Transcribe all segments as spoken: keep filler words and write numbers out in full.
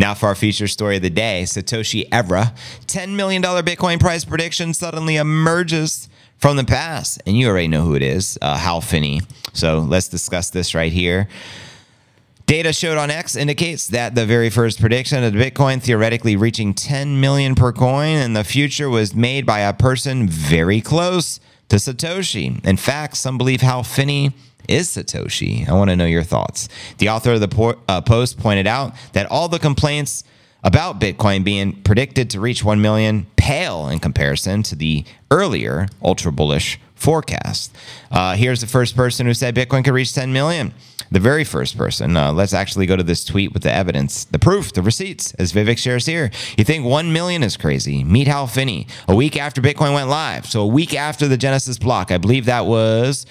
Now for our feature story of the day, Satoshi Evra, ten million dollar Bitcoin price prediction suddenly emerges from the past. And you already know who it is, uh, Hal Finney. So let's discuss this right here. Data showed on X indicates that the very first prediction of Bitcoin theoretically reaching ten million per coin in the future was made by a person very close to Satoshi. In fact, some believe Hal Finney is Satoshi. I want to know your thoughts. The author of the po uh, post pointed out that all the complaints about Bitcoin being predicted to reach one million pale in comparison to the earlier ultra bullish forecast. Uh, here's the first person who said Bitcoin could reach ten million. The very first person. Uh, let's actually go to this tweet with the evidence, the proof, the receipts, as Vivek shares here. You think one million is crazy? Meet Hal Finney. A week after Bitcoin went live, so a week after the Genesis block, I believe that was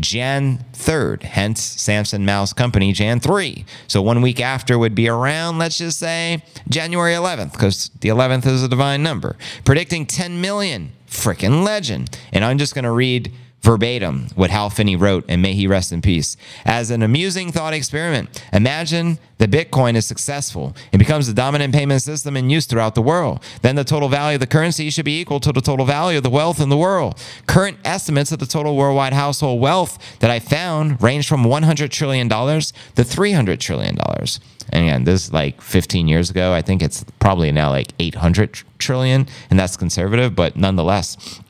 January third, hence Samson Mao's company, January third. So one week after would be around, let's just say, January eleventh, because the eleventh is a divine number. Predicting ten million, freaking legend. And I'm just going to read verbatim what Hal Finney wrote, and may he rest in peace. As an amusing thought experiment, imagine that Bitcoin is successful. It becomes the dominant payment system in use throughout the world. Then the total value of the currency should be equal to the total value of the wealth in the world. Current estimates of the total worldwide household wealth that I found range from one hundred trillion dollars to three hundred trillion dollars. And again, this is like fifteen years ago. I think it's probably now like eight hundred trillion, and that's conservative, but nonetheless.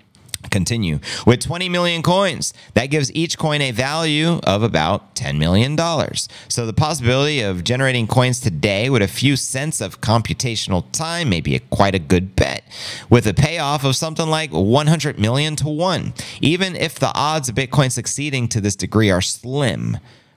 Continue with twenty million coins. That gives each coin a value of about ten million dollars. So the possibility of generating coins today with a few cents of computational time may be a, quite a good bet, with a payoff of something like one hundred million to one. Even if the odds of Bitcoin succeeding to this degree are slim,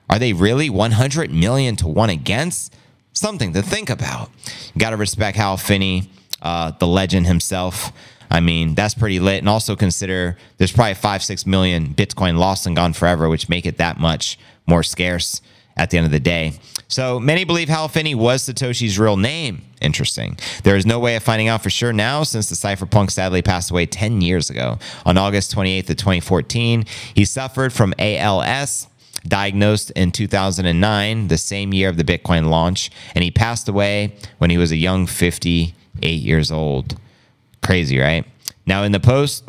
are they really one hundred million to one against? Something to think about. You got to respect Hal Finney, uh, the legend himself. I mean, that's pretty lit. And also consider there's probably five, six million Bitcoin lost and gone forever, which make it that much more scarce at the end of the day. So many believe Hal Finney was Satoshi's real name. Interesting. There is no way of finding out for sure now, since the cypherpunk sadly passed away ten years ago. On August twenty-eighth of twenty fourteen, he suffered from A L S, diagnosed in two thousand nine, the same year of the Bitcoin launch. And he passed away when he was a young fifty-eight years old. Crazy, right? Now, in the post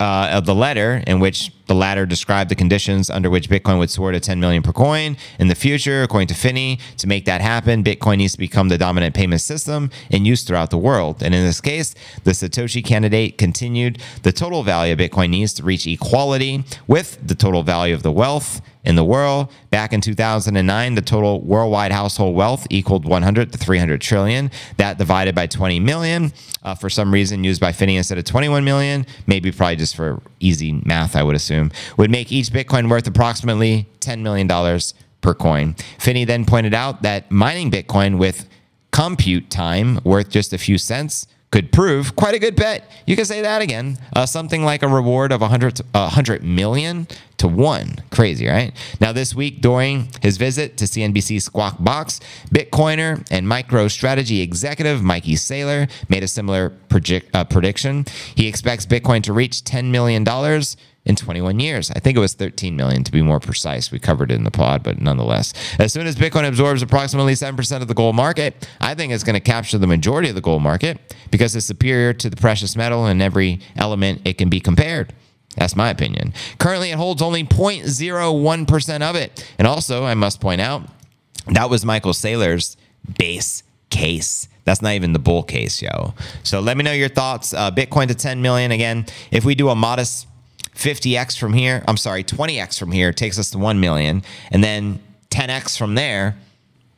uh, of the letter, in which the latter described the conditions under which Bitcoin would soar to ten million per coin in the future, according to Finney, to make that happen, Bitcoin needs to become the dominant payment system in use throughout the world. And in this case, the Satoshi candidate continued, the total value of Bitcoin needs to reach equality with the total value of the wealth in the world. Back in two thousand nine, the total worldwide household wealth equaled one hundred to three hundred trillion. That divided by twenty million, uh, for some reason used by Finney instead of twenty-one million, maybe probably just for easy math, I would assume, would make each Bitcoin worth approximately ten million dollars per coin. Finney then pointed out that mining Bitcoin with compute time worth just a few cents could prove quite a good bet. You can say that again. Uh, something like a reward of one hundred million to one. Crazy, right? Now this week, during his visit to C N B C's Squawk Box, Bitcoiner and MicroStrategy executive Mikey Saylor made a similar project, uh, prediction. He expects Bitcoin to reach ten million dollars in twenty-one years. I think it was thirteen million to be more precise. We covered it in the pod, but nonetheless. As soon as Bitcoin absorbs approximately seven percent of the gold market, I think it's going to capture the majority of the gold market because it's superior to the precious metal in every element it can be compared. That's my opinion. Currently, it holds only zero point zero one percent of it. And also, I must point out, that was Michael Saylor's base case. That's not even the bull case, yo. So let me know your thoughts. Uh, Bitcoin to ten million again. If we do a modest fifty X from here, I'm sorry, twenty X from here takes us to one million, and then ten X from there,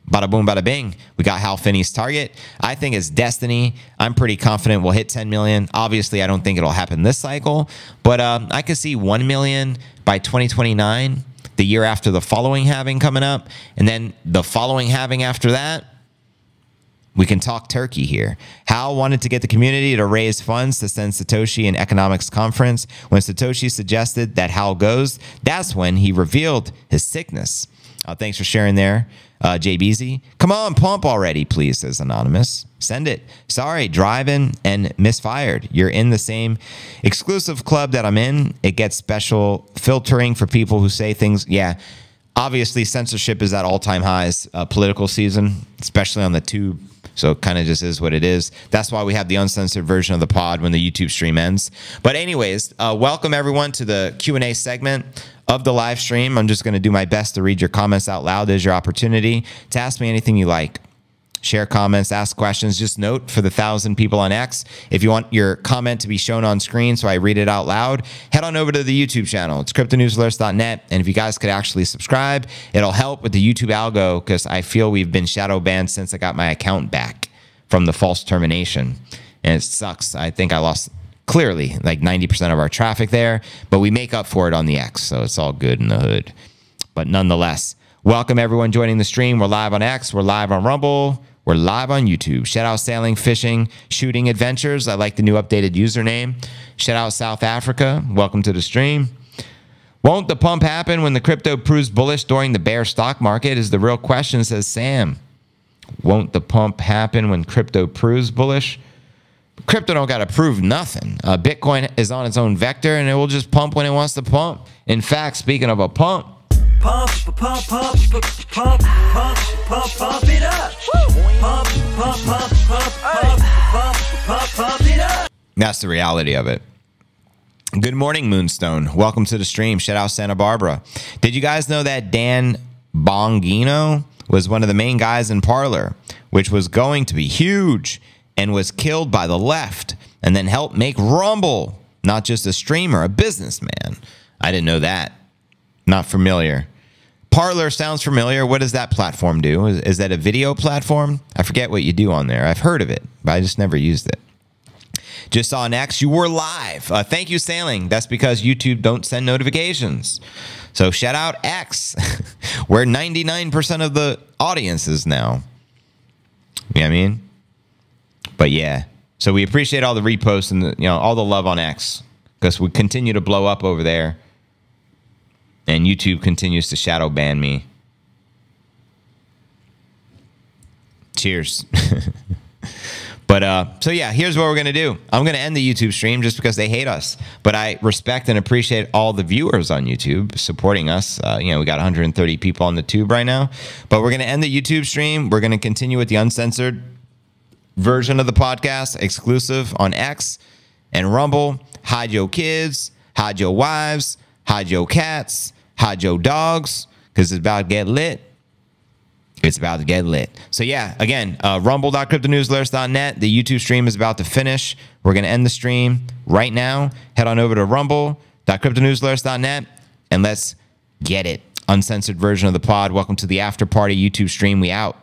bada boom, bada bing, we got Hal Finney's target. I think it's destiny. I'm pretty confident we'll hit ten million. Obviously, I don't think it'll happen this cycle, but um, I could see one million by twenty twenty-nine, the year after the following halving coming up, and then the following halving after that. We can talk turkey here. Hal wanted to get the community to raise funds to send Satoshi an economics conference. When Satoshi suggested that Hal goes, that's when he revealed his sickness. Uh, thanks for sharing there, uh, J B Z. Come on, pump already, please, says Anonymous. Send it. Sorry, driving and misfired. You're in the same exclusive club that I'm in. It gets special filtering for people who say things. Yeah. Obviously, censorship is at all-time highs, uh, political season, especially on the two So it kind of just is what it is. That's why we have the uncensored version of the pod when the YouTube stream ends. But anyways, uh, welcome everyone to the Q and A segment of the live stream. I'm just going to do my best to read your comments out loud. There's your opportunity to ask me anything you like. Share comments, ask questions. Just note for the thousand people on X, if you want your comment to be shown on screen so I read it out loud, head on over to the YouTube channel. It's crypto news alerts dot net. And if you guys could actually subscribe, it'll help with the YouTube algo because I feel we've been shadow banned since I got my account back from the false termination. And it sucks. I think I lost clearly like ninety percent of our traffic there, but we make up for it on the X. So it's all good in the hood. But nonetheless, welcome everyone joining the stream. We're live on X. We're live on Rumble. We're live on YouTube. Shout out Sailing, Fishing, Shooting Adventures. I like the new updated username. Shout out South Africa. Welcome to the stream. Won't the pump happen when the crypto proves bullish during the bear stock market is the real question, says Sam. Won't the pump happen when crypto proves bullish? Crypto don't got to prove nothing. Uh, Bitcoin is on its own vector, and it will just pump when it wants to pump. In fact, speaking of a pump, Pump, pump, pump, pump, pump, pump, pump it up. Pump, pump, pump, pump, pump, pump, pump, pump it up. That's the reality of it. Good morning, Moonstone. Welcome to the stream. Shout out Santa Barbara. Did you guys know that Dan Bongino was one of the main guys in Parler, which was going to be huge and was killed by the left and then helped make Rumble, not just a streamer, a businessman? I didn't know that. Not familiar. Parler sounds familiar. What does that platform do? Is, is that a video platform? I forget what you do on there. I've heard of it, but I just never used it. Just saw an X. You were live. Uh, thank you, Sailing. That's because YouTube don't send notifications. So shout out X, where ninety-nine percent of the audience is now. You know what I mean? But yeah. So we appreciate all the reposts and the, you know, all the love on X because we continue to blow up over there. And YouTube continues to shadow ban me. Cheers. But uh, so yeah, here's what we're going to do. I'm going to end the YouTube stream just because they hate us. But I respect and appreciate all the viewers on YouTube supporting us. Uh, you know, we got one hundred thirty people on the tube right now. But we're going to end the YouTube stream. We're going to continue with the uncensored version of the podcast, exclusive on X and Rumble. Hide your kids. Hide your wives. Hide your cats, hide your dogs, because it's about to get lit. It's about to get lit. So yeah, again, uh, rumble dot crypto news alerts dot net. The YouTube stream is about to finish. We're going to end the stream right now. Head on over to rumble dot crypto news alerts dot net, and let's get it. Uncensored version of the pod. Welcome to the after party YouTube stream. We out.